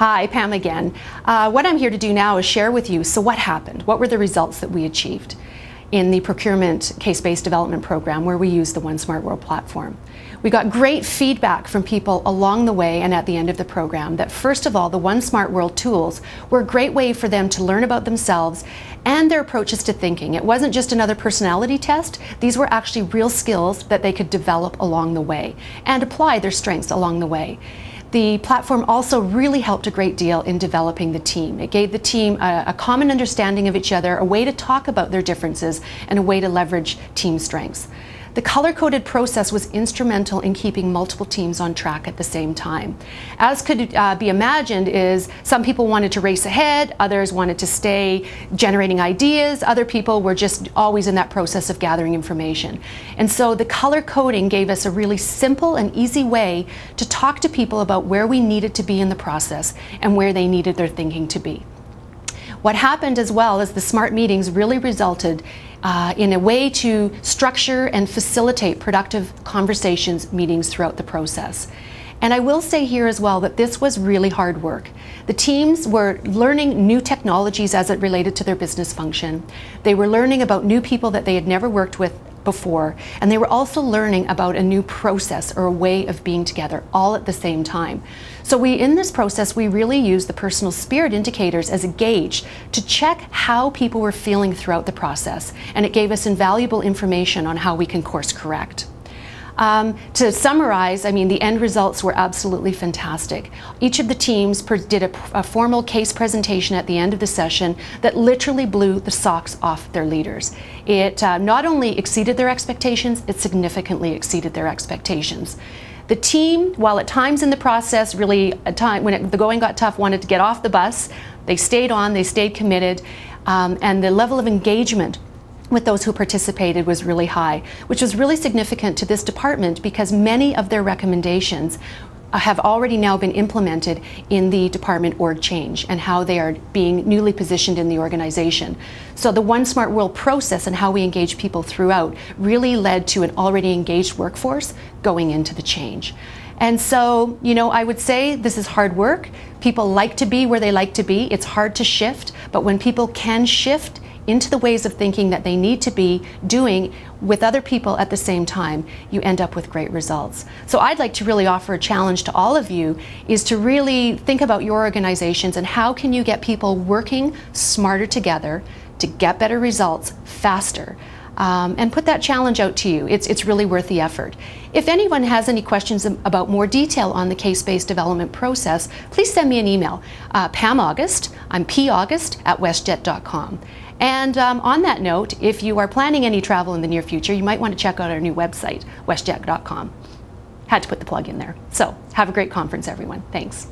Hi, Pam again. What I'm here to do now is share with you, so what happened? What were the results that we achieved in the procurement case-based development program where we used the One Smart World platform? We got great feedback from people along the way and at the end of the program that, first of all, the One Smart World tools were a great way for them to learn about themselves and their approaches to thinking. It wasn't just another personality test. These were actually real skills that they could develop along the way and apply their strengths along the way. The platform also really helped a great deal in developing the team. It gave the team a common understanding of each other, a way to talk about their differences, and a way to leverage team strengths. The color-coded process was instrumental in keeping multiple teams on track at the same time. As could be imagined, is some people wanted to race ahead, others wanted to stay generating ideas, other people were just always in that process of gathering information. And so the color coding gave us a really simple and easy way to talk to people about where we needed to be in the process and where they needed their thinking to be. What happened as well is the SMART meetings really resulted in a way to structure and facilitate productive conversations, meetings throughout the process. And I will say here as well that this was really hard work. The teams were learning new technologies as it related to their business function. They were learning about new people that they had never worked with before, and they were also learning about a new process or a way of being together all at the same time. So in this process, we really used the personal spirit indicators as a gauge to check how people were feeling throughout the process, and it gave us invaluable information on how we can course correct. To summarize, I mean, the end results were absolutely fantastic. Each of the teams did a formal case presentation at the end of the session that literally blew the socks off their leaders. It not only exceeded their expectations, it significantly exceeded their expectations. The team, while at times in the process, really, when the going got tough, wanted to get off the bus, they stayed on, they stayed committed, and the level of engagement with those who participated was really high, which was really significant to this department because many of their recommendations have already now been implemented in the department org change and how they are being newly positioned in the organization. So the One Smart World process and how we engage people throughout really led to an already engaged workforce going into the change. And so, you know, I would say this is hard work. People like to be where they like to be. It's hard to shift, but when people can shift into the ways of thinking that they need to be doing with other people at the same time, you end up with great results. So I'd like to really offer a challenge to all of you is to really think about your organizations and how can you get people working smarter together to get better results faster. And put that challenge out to you. It's really worth the effort. If anyone has any questions about more detail on the case-based development process, please send me an email. Pam August, I'm paugust@westjet.com. And on that note, if you are planning any travel in the near future, you might want to check out our new website, westjet.com. Had to put the plug in there. So have a great conference, everyone. Thanks.